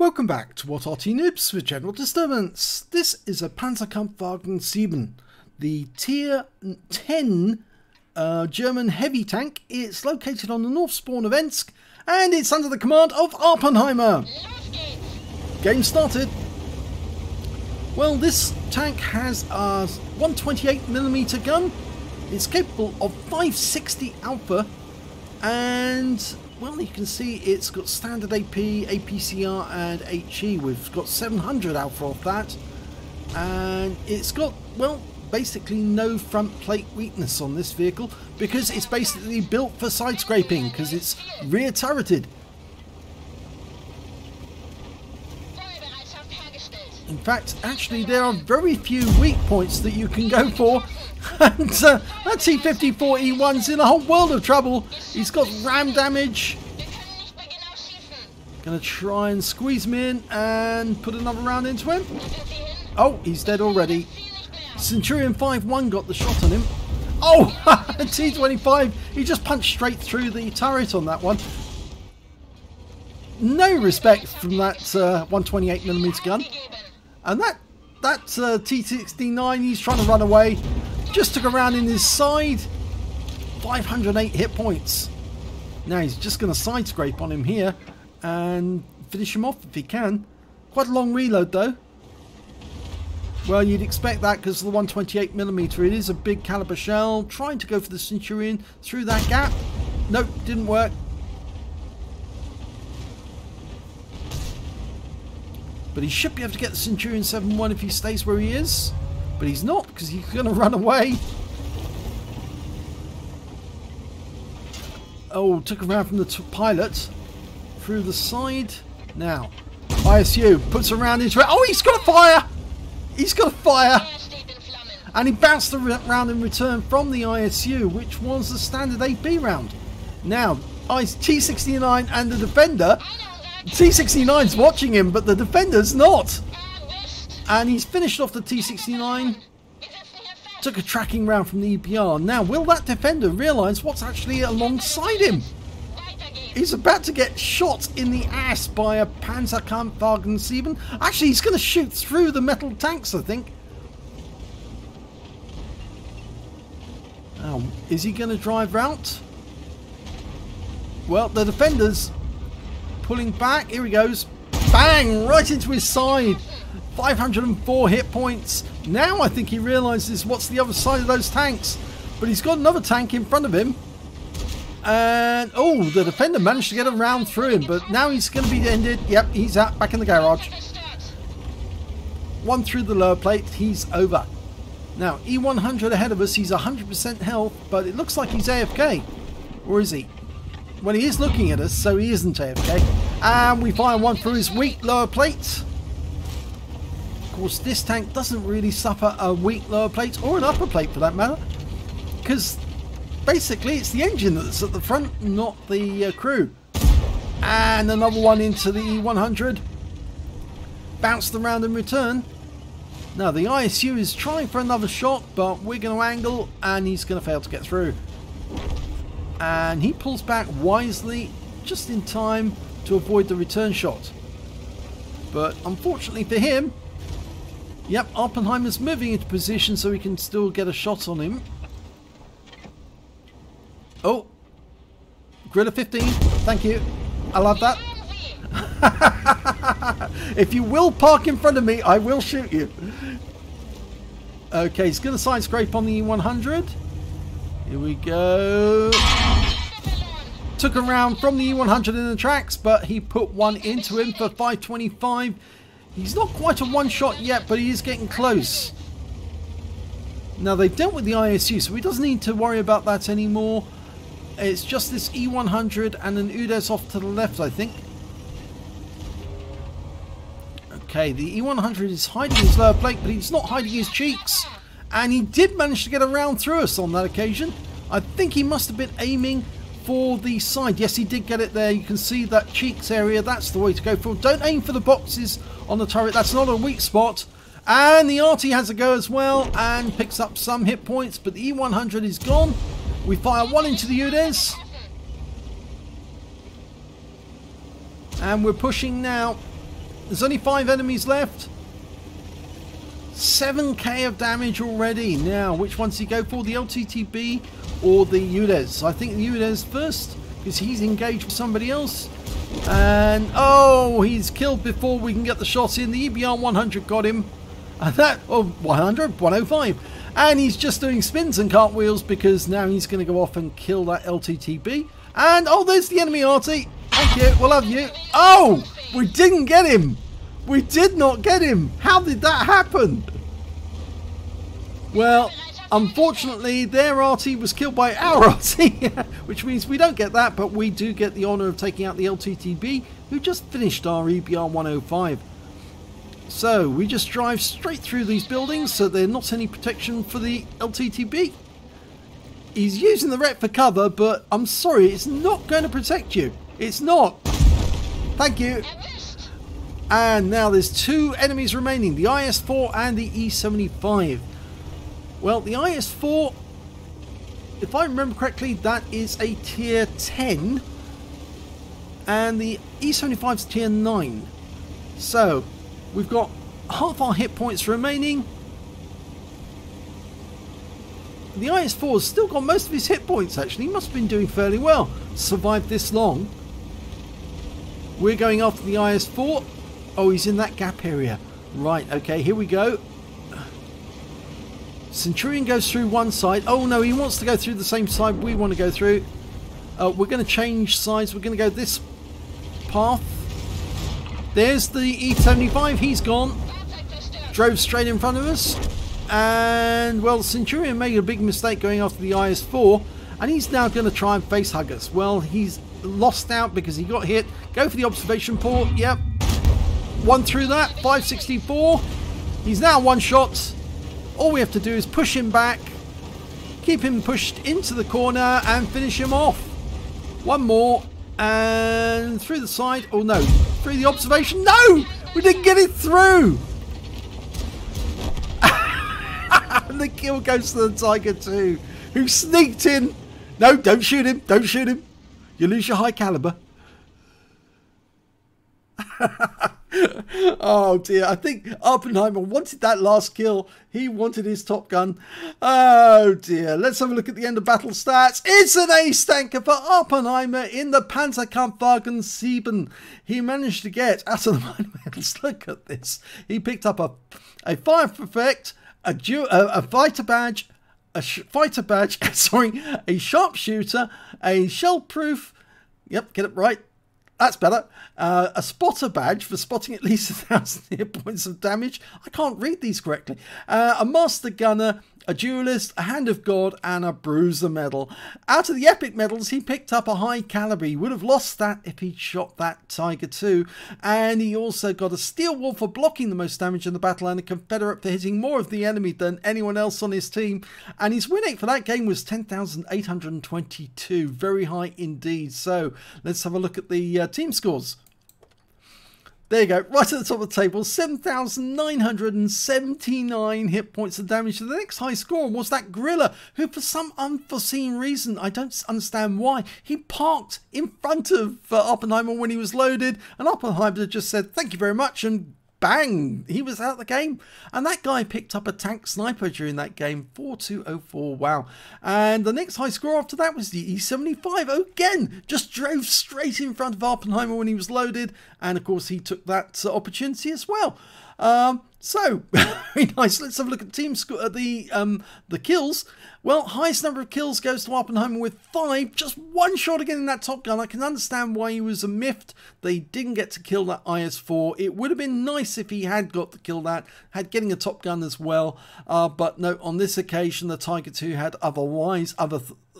Welcome back to What RT Noobs with General Disturbance. This is a Panzerkampfwagen 7, the tier 10 German heavy tank. It's located on the north spawn of Ensk and it's under the command of Awppenheimer. Game started. Well, this tank has a 128mm gun. It's capable of 560 alpha and, well, you can see it's got standard AP, APCR and HE. We've got 700 alpha off that. And it's got, well, basically no front plate weakness on this vehicle because it's basically built for side scraping because it's rear turreted. In fact, actually, there are very few weak points that you can go for. And that T-54 E1's in a whole world of trouble. He's got ram damage. Gonna try and squeeze him in and put another round into him. Oh, he's dead already. Centurion 5-1 got the shot on him. Oh, T-25, he just punched straight through the turret on that one. No respect from that 128mm gun. And that T69, he's trying to run away. Just took a round in his side. 508 hit points. Now he's just going to side scrape on him here and finish him off if he can. Quite a long reload though. Well, you'd expect that because of the 128mm. It is a big caliber shell. Trying to go for the Centurion through that gap. Nope, didn't work. But he should be able to get the Centurion 7-1 if he stays where he is. But he's not, because he's going to run away. Oh, took a round from the pilot. Through the side. Now, ISU puts a round into it. Oh, he's got a fire! He's got a fire! And he bounced the round in return from the ISU, which was the standard AP round. Now, T69 and the Defender... T69's watching him, but the Defender's not. And he's finished off the T69. Took a tracking round from the EPR. Now, will that Defender realise what's actually alongside him? He's about to get shot in the ass by a Panzerkampfwagen 7. Actually, he's going to shoot through the metal tanks, I think. Oh, is he going to drive out? Well, the Defender's... pulling back, here he goes, bang, right into his side, 504 hit points. Now I think he realises what's the other side of those tanks, but he's got another tank in front of him, and oh, the Defender managed to get a round through him, but now he's going to be ended. Yep, he's out, back in the garage. One through the lower plate, he's over. Now, E100 ahead of us, he's 100% health, but it looks like he's AFK, or is he? Well, he is looking at us, so he isn't AFK. And we fire one through his weak lower plate. Of course, this tank doesn't really suffer a weak lower plate or an upper plate for that matter. Because basically it's the engine that's at the front, not the crew. And another one into the E100. Bounced them round in return. Now, the ISU is trying for another shot, but we're going to angle and he's going to fail to get through. And he pulls back wisely just in time to avoid the return shot. But unfortunately for him, yep, Awppenheimer's moving into position so he can still get a shot on him. Oh, Gorilla 15, thank you. I love that. If you will park in front of me, I will shoot you. Okay, he's going to side scrape on the E100. Here we go. Took a round from the E100 in the tracks, but he put one into him for 525. He's not quite a one shot yet, but he is getting close. Now they've dealt with the ISU, so he doesn't need to worry about that anymore. It's just this E100 and an UDES off to the left, I think. Okay, the E100 is hiding his lower plate, but he's not hiding his cheeks. And he did manage to get a round through us on that occasion. I think he must have been aiming for the side. Yes, he did get it there. You can see that cheeks area. That's the way to go for. Don't aim for the boxes on the turret. That's not a weak spot. And the RT has a go as well and picks up some hit points. But the E100 is gone. We fire one into the UDES. And we're pushing now. There's only 5 enemies left. 7k of damage already. Now, which ones do you go for? The LTTB or the UDES? I think the UDES first, because he's engaged with somebody else. And, oh, he's killed before we can get the shots in. The EBR 100 got him. And that, oh, 100, 105. And he's just doing spins and cartwheels because now he's going to go off and kill that LTTB. And, oh, there's the enemy arty. Thank you, we'll have you. Oh, we didn't get him. We did not get him. How did that happen? Well, unfortunately, their arty was killed by our arty, which means we don't get that, but we do get the honour of taking out the LTTB, who just finished our EBR 105. So we just drive straight through these buildings, so there's not any protection for the LTTB. He's using the wreck for cover, but I'm sorry, it's not going to protect you. It's not. Thank you. And now there's 2 enemies remaining, the IS-4 and the E-75. Well, the IS-4, if I remember correctly, that is a tier 10. And the E-75 is tier 9. So, we've got half our hit points remaining. The IS-4 has still got most of his hit points, actually. He must have been doing fairly well. Survived this long. We're going after the IS-4. Oh, he's in that gap area. Right, okay, here we go. Centurion goes through one side. Oh, no, he wants to go through the same side we want to go through. We're going to change sides. We're going to go this path. There's the E-75. He's gone. Drove straight in front of us. And, well, Centurion made a big mistake going after the IS-4. And he's now going to try and face hug us. Well, he's lost out because he got hit. Go for the observation port. Yep. One through that. 564. He's now one shot. All we have to do is push him back, keep him pushed into the corner and finish him off. One more and through the side. Oh no, through the observation. No, we didn't get it through. And the kill goes to the Tiger II, who sneaked in. No, don't shoot him. Don't shoot him. You lose your high caliber. Oh dear, I think Awppenheimer wanted that last kill. He wanted his Top Gun. Oh dear, let's have a look at the end of battle stats. It's an ace tanker for Awppenheimer in the Panzerkampfwagen 7. He managed to get out of the mine. Let's look at this. He picked up a fire effect, a fighter badge, sorry, a sharpshooter, a shellproof. Yep, get it right. That's better. A spotter badge for spotting at least 1,000 hit points of damage. I can't read these correctly. A master gunner, a duelist, a hand of God, and a bruiser medal. Out of the epic medals, he picked up a high caliber. He would have lost that if he'd shot that Tiger II. And he also got a steel wall for blocking the most damage in the battle and a Confederate for hitting more of the enemy than anyone else on his team. And his win rate for that game was 10,822. Very high indeed. So let's have a look at the team scores. There you go, right at the top of the table, 7,979 hit points of damage. The next high score was that gorilla, who for some unforeseen reason, I don't understand why, he parked in front of Awppenheimer when he was loaded, and Awppenheimer just said, thank you very much, and bang, he was out of the game. And that guy picked up a tank sniper during that game, 4204, wow. And the next high score after that was the E-75, again, just drove straight in front of Awppenheimer when he was loaded. And of course, he took that opportunity as well. So, very nice. Let's have a look at team score, the kills. Well, highest number of kills goes to Awppenheimer with 5. Just one shot again in that Top Gun. I can understand why he was a miffed. They didn't get to kill that IS-4. It would have been nice if he had got to kill that, had getting a Top Gun as well. But no, on this occasion, the Tiger II had other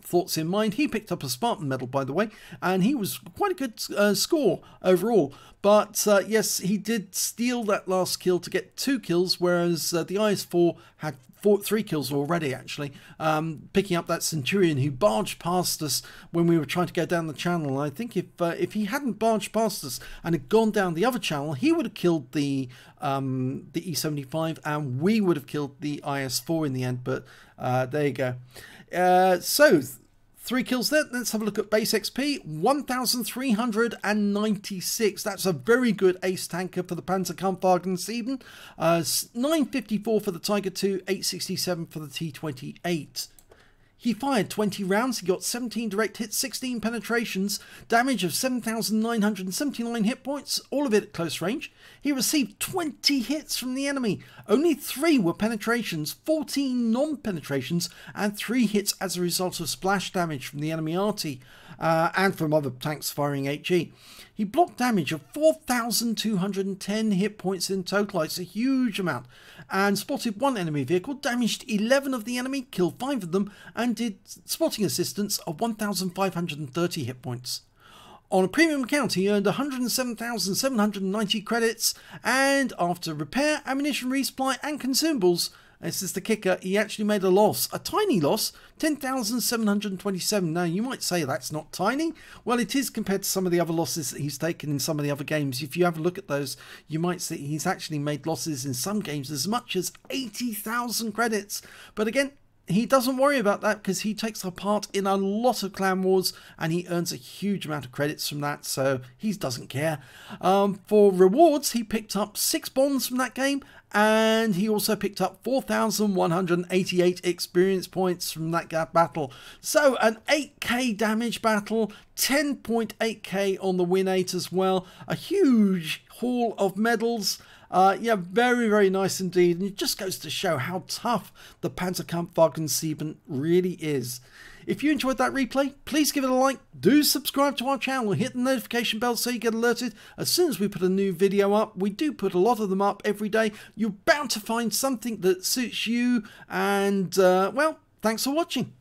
thoughts in mind. He picked up a Spartan medal, by the way, and he was quite a good score overall. But yes, he did steal that last kill to get 2 kills, whereas the IS-4 had 3 kills already, actually, picking up that Centurion who barged past us when we were trying to go down the channel. I think if he hadn't barged past us and had gone down the other channel, he would have killed the E-75 and we would have killed the IS-4 in the end, but there you go. So 3 kills there. Let's have a look at base XP. 1,396. That's a very good ace tanker for the Panzerkampfwagen 7. 954 for the Tiger II, 867 for the T-28. He fired 20 rounds, he got 17 direct hits, 16 penetrations, damage of 7,979 hit points, all of it at close range. He received 20 hits from the enemy, only 3 were penetrations, 14 non-penetrations and 3 hits as a result of splash damage from the enemy arty and from other tanks firing HE. He blocked damage of 4,210 hit points in total, it's a huge amount, and spotted 1 enemy vehicle, damaged 11 of the enemy, killed 5 of them and did spotting assistance of 1,530 hit points. On a premium account he earned 107,790 credits, and after repair, ammunition resupply and consumables, this is the kicker, he actually made a loss, a tiny loss, 10,727. Now you might say that's not tiny, well it is compared to some of the other losses that he's taken in some of the other games. If you have a look at those, you might see he's actually made losses in some games as much as 80,000 credits, but again, he doesn't worry about that because he takes a part in a lot of clan wars and he earns a huge amount of credits from that, so he doesn't care. For rewards, he picked up 6 bonds from that game and he also picked up 4,188 experience points from that battle. So an 8k damage battle, 10.8k on the win 8 as well, a huge haul of medals. Yeah, very, very nice indeed. And it just goes to show how tough the Panzerkampfwagen 7 really is. If you enjoyed that replay, please give it a like. Do subscribe to our channel. Hit the notification bell so you get alerted as soon as we put a new video up. We do put a lot of them up every day. You're bound to find something that suits you. And, well, thanks for watching.